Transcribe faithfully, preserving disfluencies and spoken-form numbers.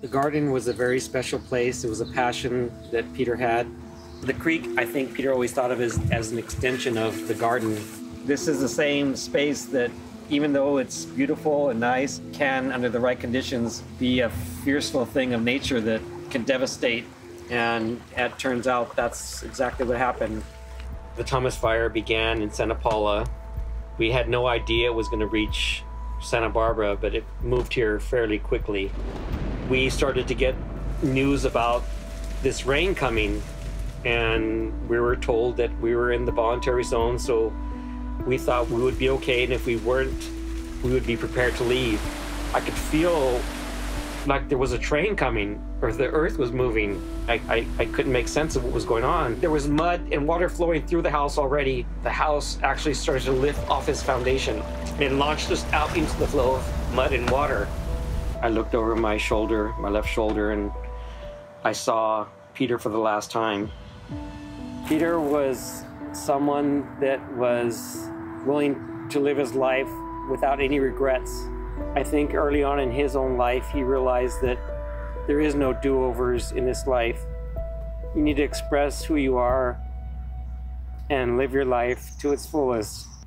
The garden was a very special place. It was a passion that Peter had. The creek, I think Peter always thought of as, as an extension of the garden. This is the same space that, even though it's beautiful and nice, can, under the right conditions, be a fearful thing of nature that can devastate. And it turns out that's exactly what happened. The Thomas Fire began in Santa Paula. We had no idea it was going to reach Santa Barbara, but it moved here fairly quickly. We started to get news about this rain coming, and we were told that we were in the voluntary zone, so we thought we would be okay, and if we weren't, we would be prepared to leave. I could feel like there was a train coming, or the earth was moving. I, I, I couldn't make sense of what was going on. There was mud and water flowing through the house already. The house actually started to lift off its foundation, and it launched us out into the flow of mud and water. I looked over my shoulder, my left shoulder, and I saw Peter for the last time. Peter was someone that was willing to live his life without any regrets. I think early on in his own life, he realized that there is no do-overs in this life. You need to express who you are and live your life to its fullest.